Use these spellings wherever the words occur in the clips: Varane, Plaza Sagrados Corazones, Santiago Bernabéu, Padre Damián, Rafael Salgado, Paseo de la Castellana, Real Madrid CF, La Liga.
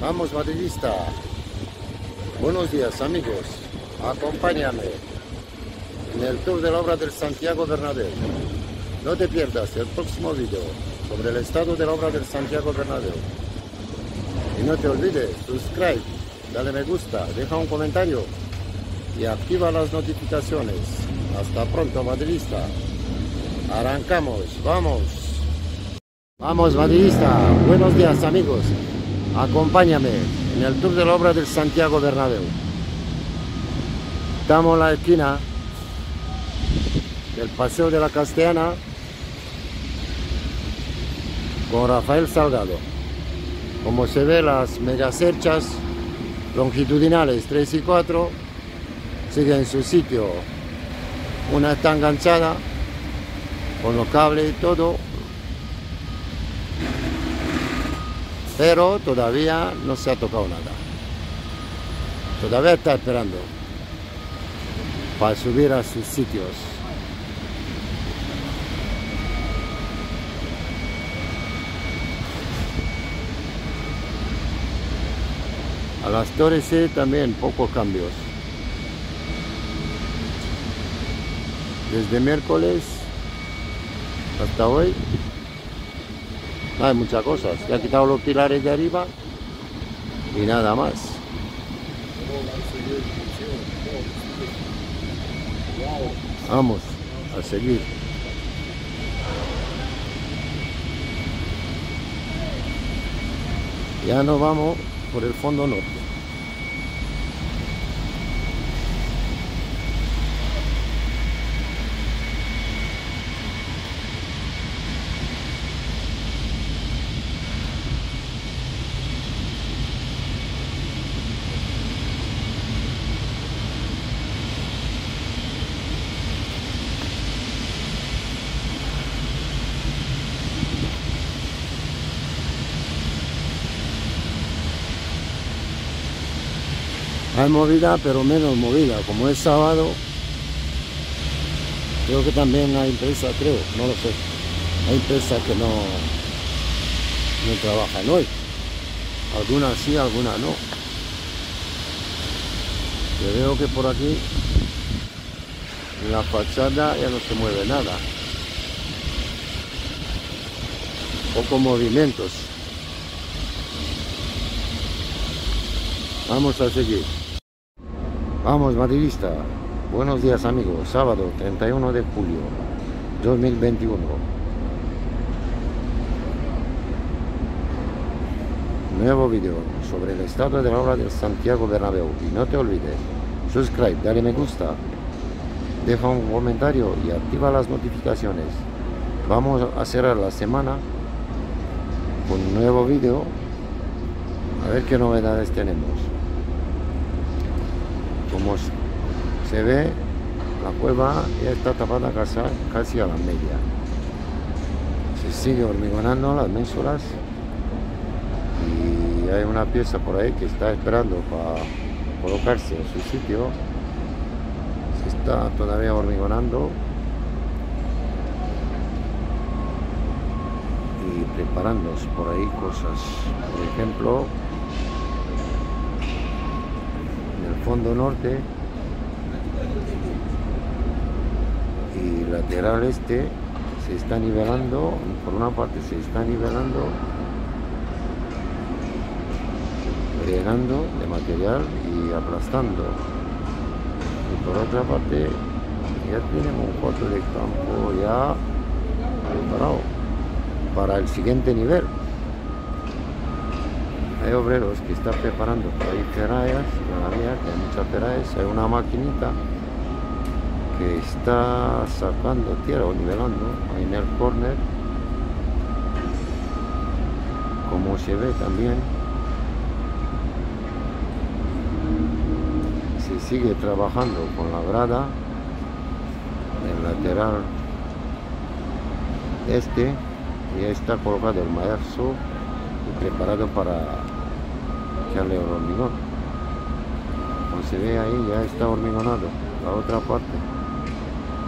Vamos, madridista. Buenos días, amigos. Acompáñame en el tour de la obra del Santiago Bernabéu. No te pierdas el próximo video sobre el estado de la obra del Santiago Bernabéu. Y no te olvides, suscríbete, dale me gusta, deja un comentario y activa las notificaciones. Hasta pronto, madridista. Arrancamos, vamos. Vamos, madridista. Buenos días, amigos. Acompáñame en el tour de la obra del Santiago Bernabéu. Estamos en la esquina del Paseo de la Castellana con Rafael Salgado. Como se ve, las megacerchas longitudinales 3 y 4 siguen en su sitio. Una está enganchada con los cables y todo, pero todavía no se ha tocado nada. Todavía está esperando para subir a sus sitios. A las torres C también pocos cambios. Desde miércoles hasta hoy no hay muchas cosas. Se han quitado los pilares de arriba y nada más. Vamos a seguir. Ya nos vamos por el fondo norte. Hay movida, pero menos movida. Como es sábado, creo que también hay empresas, creo, no lo sé. Hay empresas que no trabajan hoy. Algunas sí, algunas no. Yo veo que por aquí, en la fachada, ya no se mueve nada. Pocos movimientos. Vamos a seguir. Vamos, madridista. Buenos días, amigos. Sábado 31 de julio 2021. Nuevo video sobre el estado de la obra del Santiago Bernabéu. Y no te olvides, suscribe, dale me gusta, deja un comentario y activa las notificaciones. Vamos a cerrar la semana con un nuevo video. A ver qué novedades tenemos. Como se ve, la cueva ya está tapada casi a la media. Se sigue hormigonando las ménsulas y hay una pieza por ahí que está esperando para colocarse en su sitio. Se está todavía hormigonando y preparando por ahí cosas. Por ejemplo, en el fondo norte y lateral este se está nivelando, por una parte se está nivelando, llenando de material y aplastando, y por otra parte ya tenemos un cuarto de campo ya preparado para el siguiente nivel. Hay obreros que están preparando para ir ferallas, que hay muchas ferallas. Hay una maquinita que está sacando tierra o nivelando ahí en el córner. Como se ve también, se sigue trabajando con la grada en lateral este. Ya está colocado el maderzo y preparado para echarle el hormigón. Como se ve ahí, ya está hormigonado la otra parte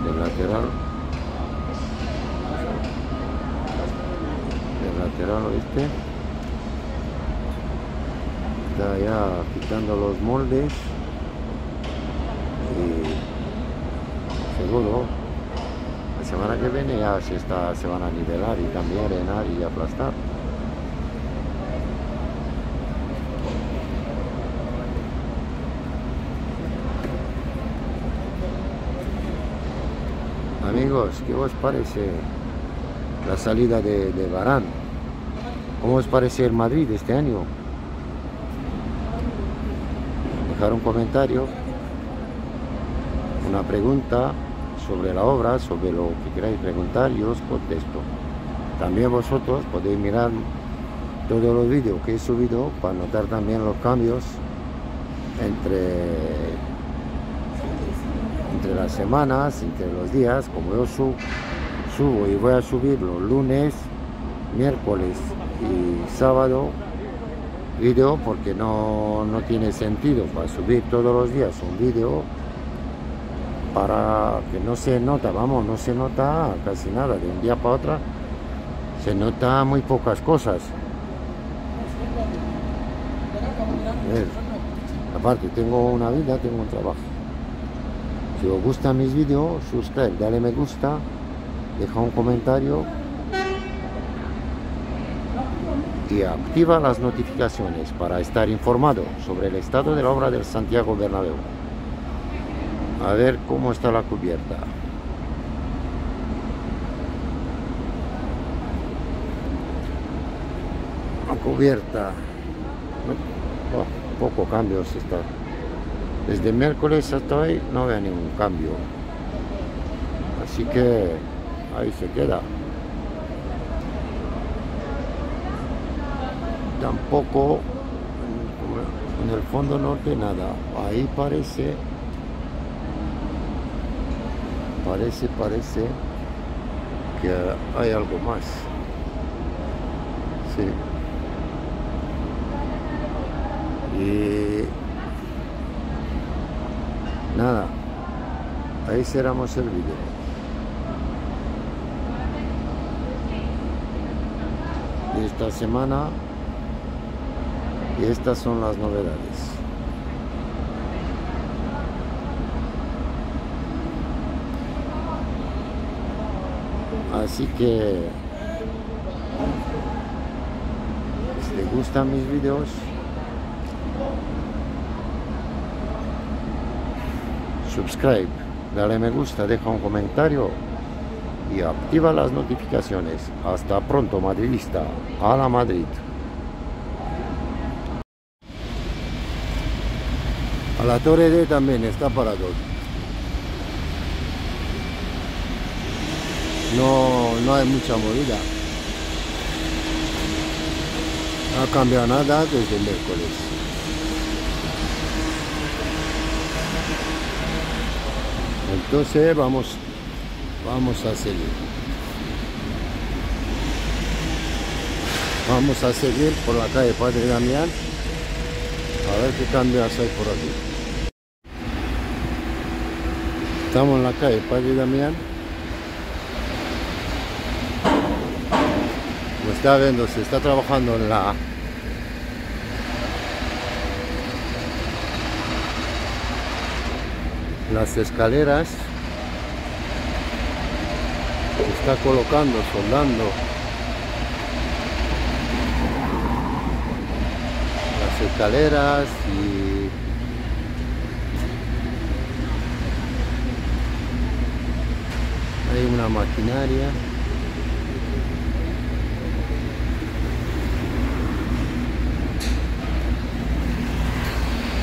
del lateral oeste. Está ya quitando los moldes y seguro la semana que viene ya se van a nivelar y también arenar y aplastar. Amigos, ¿qué os parece la salida de Varane? ¿Cómo os parece el Madrid este año? Dejar un comentario, una pregunta sobre la obra, sobre lo que queráis preguntar, yo os contesto. También vosotros podéis mirar todos los vídeos que he subido para notar también los cambios entre las semanas, entre los días, como yo subo y voy a subirlo lunes, miércoles y sábado vídeo, porque no tiene sentido para subir todos los días un vídeo para que no se nota, vamos, no se nota casi nada, de un día para otro se nota muy pocas cosas. Aparte tengo una vida, tengo un trabajo. Si os gustan mis vídeos, suscribid, dale me gusta, deja un comentario y activa las notificaciones para estar informado sobre el estado de la obra del Santiago Bernabéu. A ver cómo está la cubierta. La cubierta, oh, poco cambios está. Desde miércoles hasta hoy no veo ningún cambio, así que ahí se queda. Tampoco en el fondo norte nada, ahí parece que hay algo más, sí. Y nada, ahí cerramos el vídeo. Esta semana y estas son las novedades. Así que si te gustan mis vídeos, subscribe, dale me gusta, deja un comentario y activa las notificaciones. Hasta pronto, madridista. A la Madrid. A la Torre D también está parado. No hay mucha movida. No ha cambiado nada desde el miércoles. Entonces vamos a seguir. Vamos a seguir por la calle Padre Damián. A ver qué cambios hay por aquí. Estamos en la calle Padre Damián. Como está viendo, se está trabajando en las escaleras. Se está colocando, soldando las escaleras y hay una maquinaria.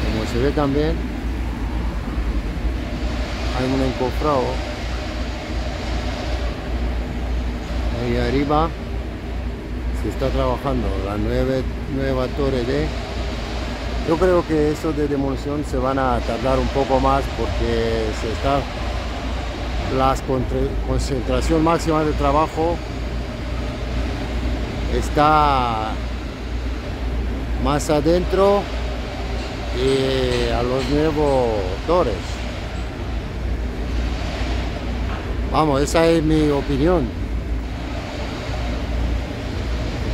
Como se ve también, hay un encofrado ahí arriba. Se está trabajando la nueva Torre D. Yo creo que eso de demolición se van a tardar un poco más porque se está la concentración máxima de trabajo está más adentro y a los nuevos torres. Vamos, esa es mi opinión.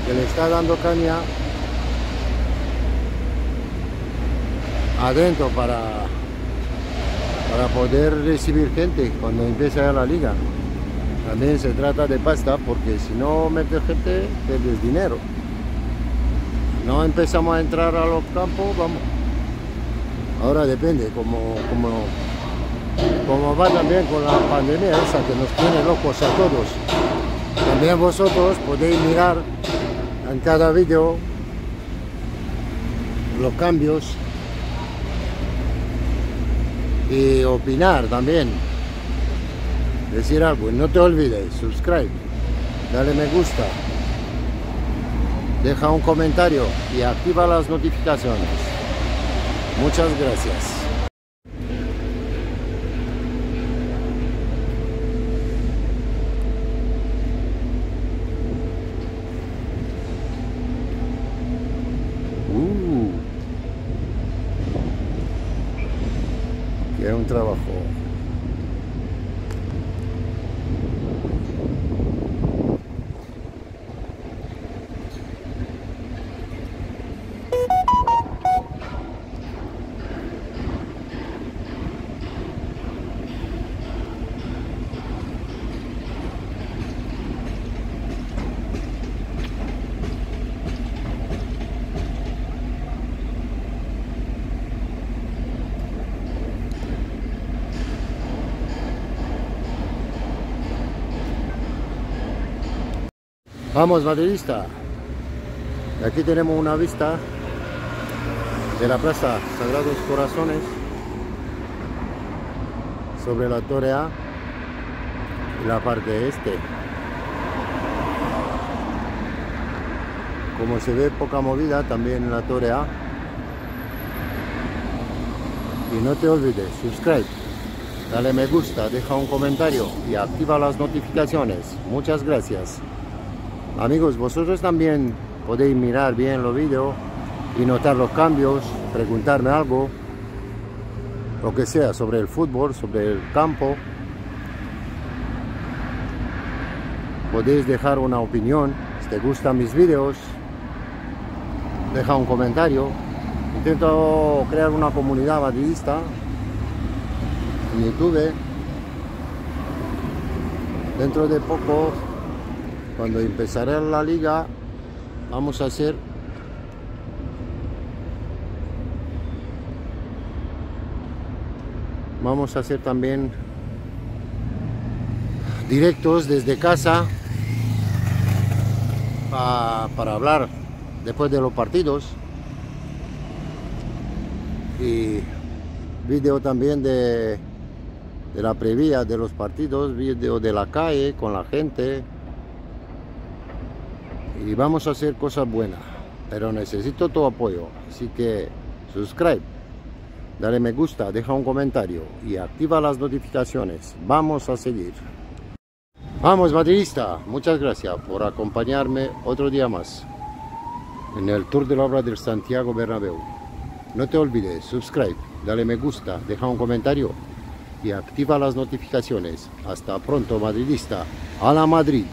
Que le está dando caña adentro para poder recibir gente cuando empiece la liga. También se trata de pasta, porque si no metes gente, pierdes dinero. No empezamos a entrar a los campos, vamos. Ahora depende, como va también con la pandemia esa que nos tiene locos a todos. También vosotros podéis mirar en cada vídeo los cambios y opinar también, decir algo. No te olvides, subscribe, dale me gusta, deja un comentario y activa las notificaciones. Muchas gracias. Es un trabajo. Vamos, baterista. Aquí tenemos una vista de la Plaza Sagrados Corazones sobre la Torre A y la parte este. Como se ve poca movida también en la Torre A. Y no te olvides, suscríbete, dale me gusta, deja un comentario y activa las notificaciones. Muchas gracias. Amigos, vosotros también podéis mirar bien los vídeos y notar los cambios, preguntarme algo, lo que sea, sobre el fútbol, sobre el campo. Podéis dejar una opinión, si te gustan mis vídeos, deja un comentario. Intento crear una comunidad madridista en YouTube. Dentro de poco, cuando empezará la liga, vamos a hacer también directos desde casa para hablar después de los partidos, y vídeo también de la previa de los partidos, vídeo de la calle con la gente. Y vamos a hacer cosas buenas, pero necesito tu apoyo, así que suscríbete, dale me gusta, deja un comentario y activa las notificaciones. Vamos a seguir. Vamos, madridista, muchas gracias por acompañarme otro día más en el tour de la obra del Santiago Bernabéu. No te olvides, suscríbete, dale me gusta, deja un comentario y activa las notificaciones. Hasta pronto, madridista. A la Madrid.